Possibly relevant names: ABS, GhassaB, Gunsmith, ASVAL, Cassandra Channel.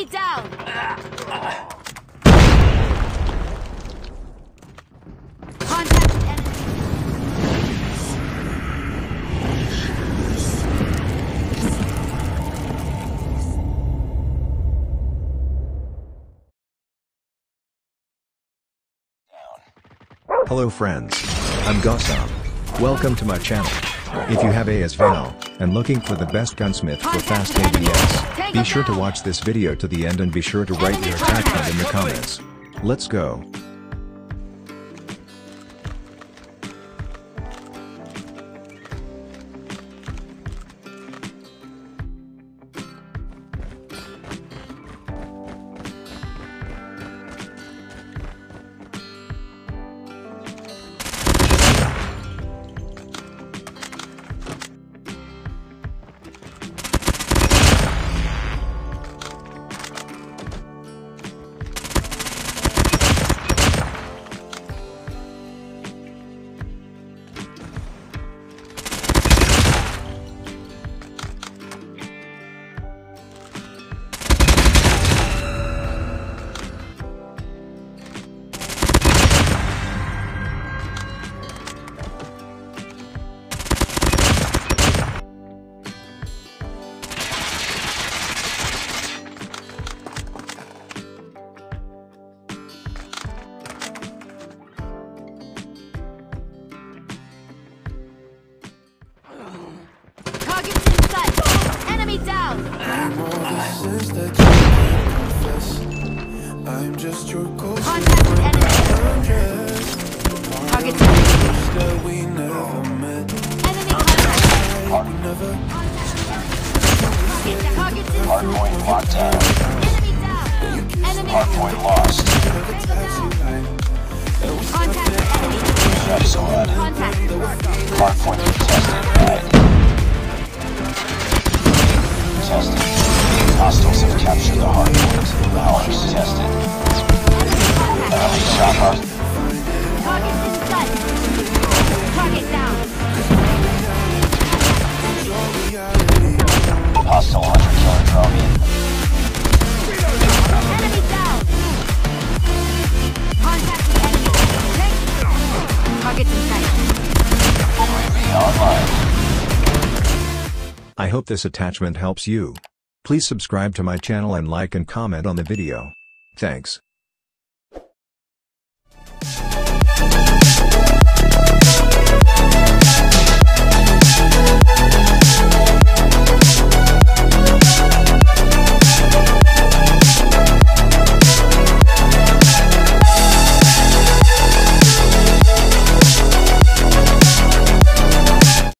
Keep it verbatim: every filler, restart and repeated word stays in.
Enemy down! Contact enemy. Hello friends, I'm GhassaB. Welcome to my channel. If you have A S V A L and looking for the best gunsmith for fast A B S, be sure to watch this video to the end and be sure to write your attack card in the comments. Let's go. I'm just your ghost. Contact enemy. Target that we never met. Enemy contact. We never. Target hardpoint locked down. Enemy down. Enemy hardpoint lost. Contact enemy. That's all that. Hardpoint contested. Right. Contested. Hostiles have captured the hard point. The hours tested. Enemy shot hard. Target is done. Target down. Hostile hunter killer drone in. Enemy down. Contact the enemy. Target in sight. Online. I hope this attachment helps you. Please subscribe to my channel and like and comment on the video. Thanks.